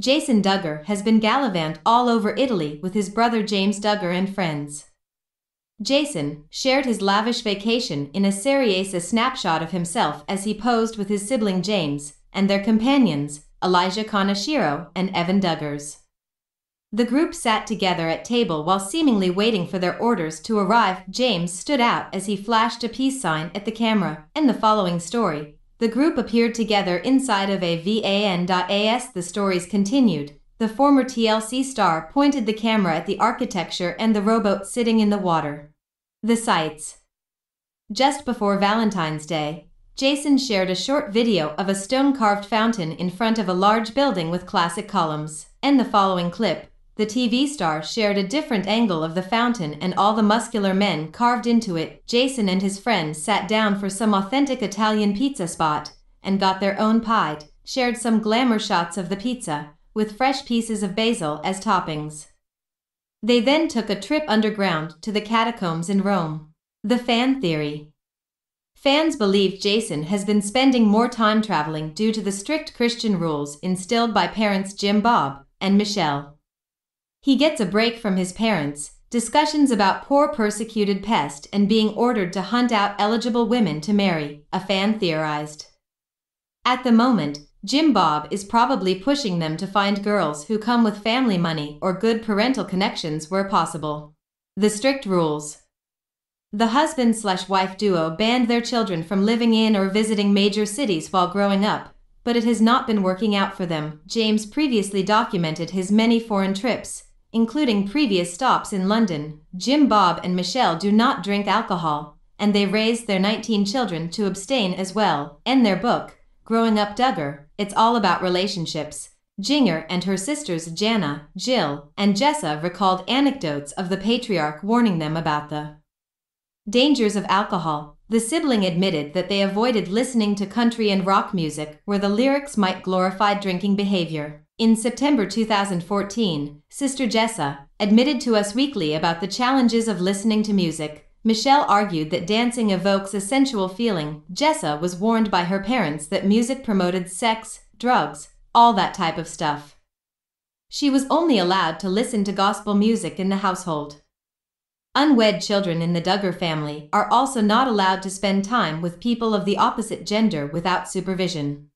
Jason Duggar has been gallivant all over Italy with his brother James Duggar and friends. Jason shared his lavish vacation in a Seriesa snapshot of himself as he posed with his sibling James and their companions, Elijah Kanashiro and Evan Duggars. The group sat together at table while seemingly waiting for their orders to arrive. James stood out as he flashed a peace sign at the camera. In the following story, the group appeared together inside of a van. As the stories continued, the former TLC star pointed the camera at the architecture and the rowboat sitting in the water. The sights. Just before Valentine's Day, Jason shared a short video of a stone-carved fountain in front of a large building with classic columns. In the following clip, the TV star shared a different angle of the fountain and all the muscular men carved into it. Jason and his friend sat down for some authentic Italian pizza spot and got their own pie, shared some glamour shots of the pizza, with fresh pieces of basil as toppings. They then took a trip underground to the catacombs in Rome. The fan theory. Fans believe Jason has been spending more time traveling due to the strict Christian rules instilled by parents Jim Bob and Michelle. He gets a break from his parents, discussions about poor persecuted pest and being ordered to hunt out eligible women to marry, a fan theorized. At the moment, Jim Bob is probably pushing them to find girls who come with family money or good parental connections where possible. The strict rules. The husband/wife duo banned their children from living in or visiting major cities while growing up, but it has not been working out for them. James previously documented his many foreign trips, including previous stops in London. Jim Bob and Michelle do not drink alcohol, and they raised their 19 children to abstain as well. In their book, Growing Up Duggar, it's all about relationships. Jinger and her sisters Jana, Jill, and Jessa recalled anecdotes of the patriarch warning them about the dangers of alcohol. The sibling admitted that they avoided listening to country and rock music where the lyrics might glorify drinking behavior. In September 2014, sister Jessa admitted to Us Weekly about the challenges of listening to music. Michelle argued that dancing evokes a sensual feeling. Jessa was warned by her parents that music promoted sex, drugs, all that type of stuff. She was only allowed to listen to gospel music in the household. Unwed children in the Duggar family are also not allowed to spend time with people of the opposite gender without supervision.